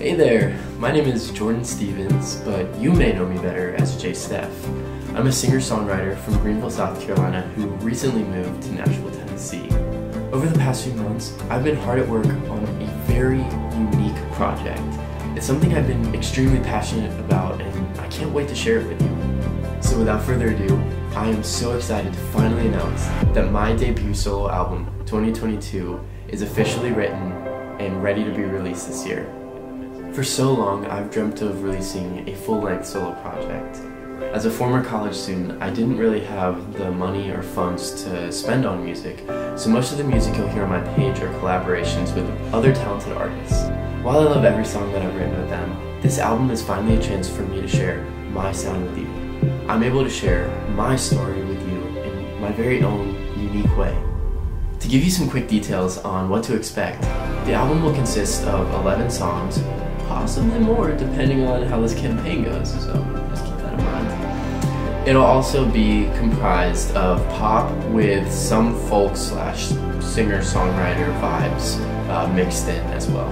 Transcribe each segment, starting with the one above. Hey there, my name is Jordan Stevens, but you may know me better as J. Steph. I'm a singer-songwriter from Greenville, South Carolina, who recently moved to Nashville, Tennessee. Over the past few months, I've been hard at work on a very unique project. It's something I've been extremely passionate about, and I can't wait to share it with you. So without further ado, I am so excited to finally announce that my debut solo album, 2022, is officially written and ready to be released this year. For so long, I've dreamt of releasing a full-length solo project. As a former college student, I didn't really have the money or funds to spend on music, so most of the music you'll hear on my page are collaborations with other talented artists. While I love every song that I've written with them, this album is finally a chance for me to share my sound with you. I'm able to share my story with you in my very own unique way. To give you some quick details on what to expect, the album will consist of 11 songs, possibly more depending on how this campaign goes, so just keep that in mind. It'll also be comprised of pop with some folk / singer-songwriter vibes mixed in as well.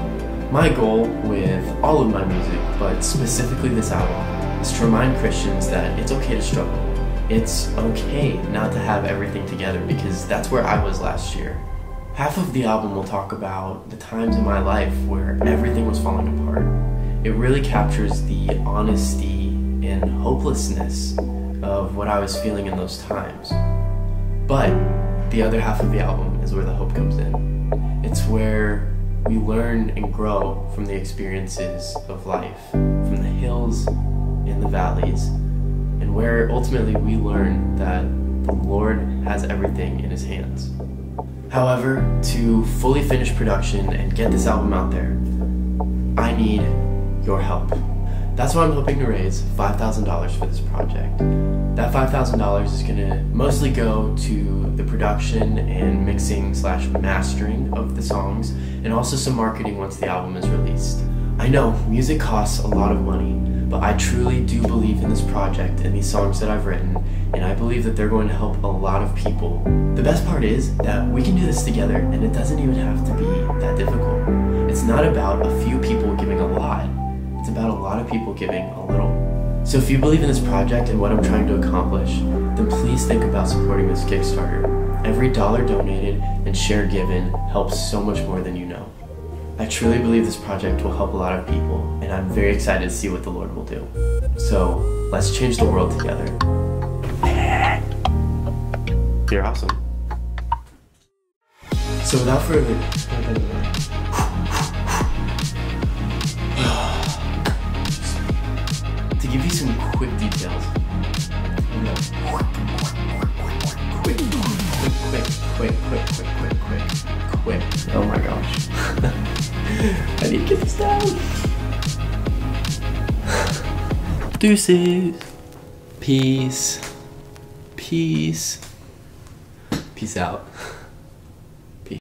My goal with all of my music, but specifically this album, is to remind Christians that it's okay to struggle. It's okay not to have everything together, because that's where I was last year. Half of the album will talk about the times in my life where everything was falling apart. It really captures the honesty and hopelessness of what I was feeling in those times. But the other half of the album is where the hope comes in. It's where we learn and grow from the experiences of life, from the hills and the valleys, and where ultimately we learn that the Lord has everything in His hands. However, to fully finish production and get this album out there, I need your help. That's why I'm hoping to raise $5,000 for this project. That $5,000 is going to mostly go to the production and mixing / mastering of the songs, and also some marketing once the album is released. I know music costs a lot of money, but I truly do believe in this project and these songs that I've written, and I believe that they're going to help a lot of people. The best part is that we can do this together, and it doesn't even have to be that difficult. It's not about a few people giving a lot, it's about a lot of people giving a little. So if you believe in this project and what I'm trying to accomplish, then please think about supporting this Kickstarter. Every dollar donated and share given helps so much more than you know. I truly believe this project will help a lot of people, and I'm very excited to see what the Lord will do. So, let's change the world together. You're awesome. So without further ado, to give you some quick details, quick, oh my gosh. I need to get this down. Deuces. Peace. Peace. Peace out.